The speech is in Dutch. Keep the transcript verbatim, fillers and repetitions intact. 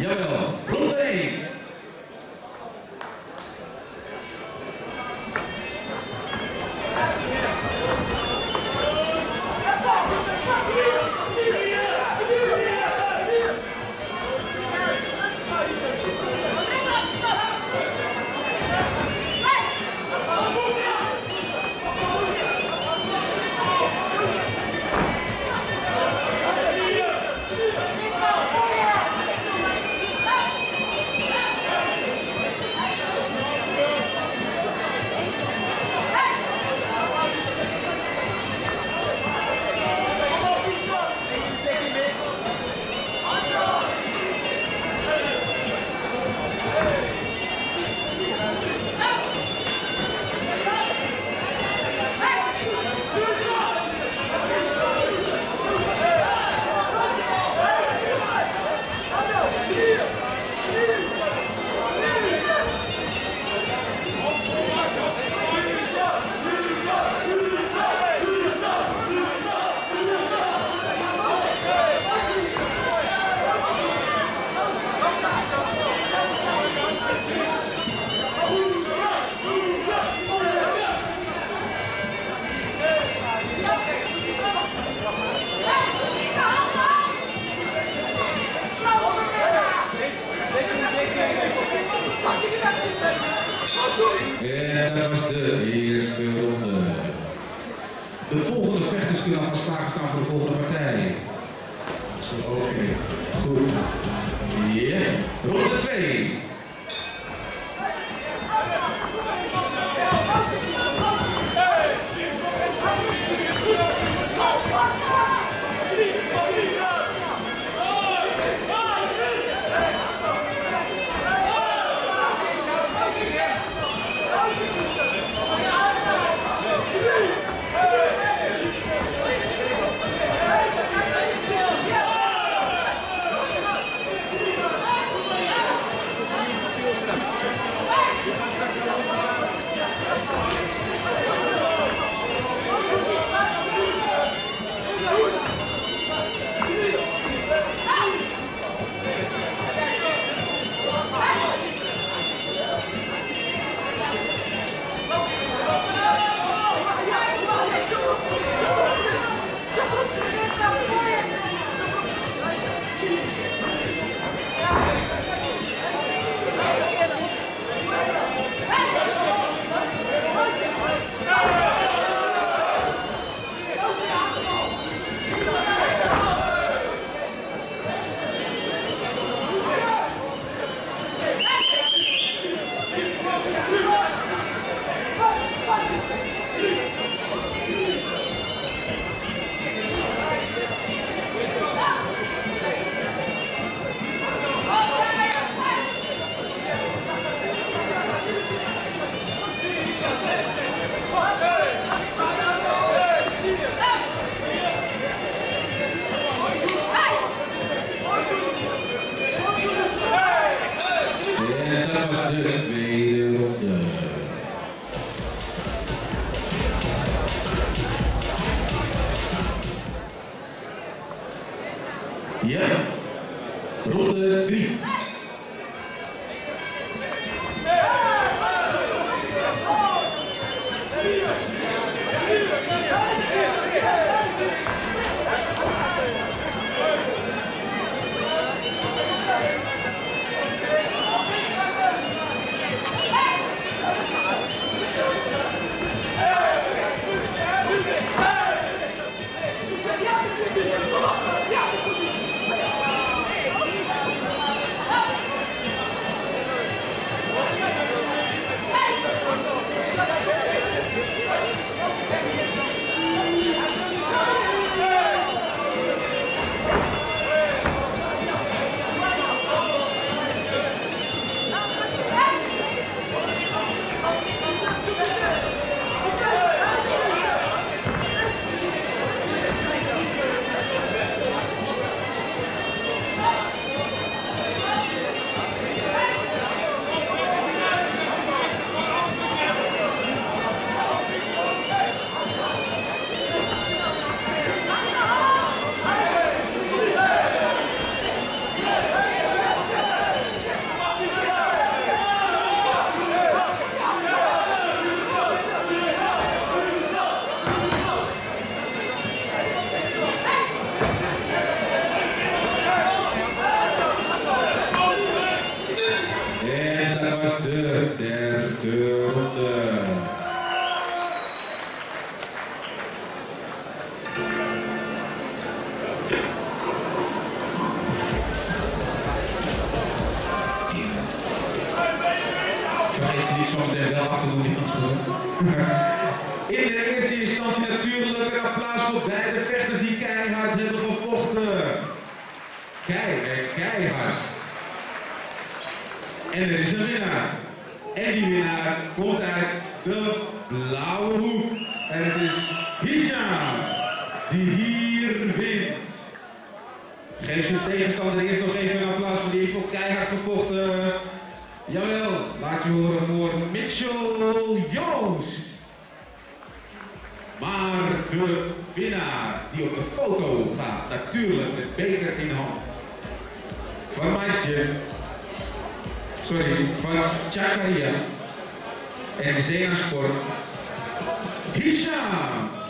Jawel, ronde één. En dat was de eerste ronde. De volgende vechters kunnen al gaan staan voor de volgende partij. Oké, okay. Goed. Yeah. Ronde twee. Ja, ronde drie. Yeah. In de eerste instantie natuurlijk een applaus voor beide vechters die keihard hebben gevochten. Kijk, keihard. En er is een winnaar. En die winnaar komt uit de blauwe hoek. En het is Hicham die hier wint. Geef zijn tegenstander eerst nog even een applaus, want die heeft ook keihard gevochten. Jawel, laat je horen voor Mitchell Joost. Maar de winnaar die op de foto gaat, natuurlijk met beker in de hand. Van meisje, sorry, van Chakaria en Zena Sport, Hicham.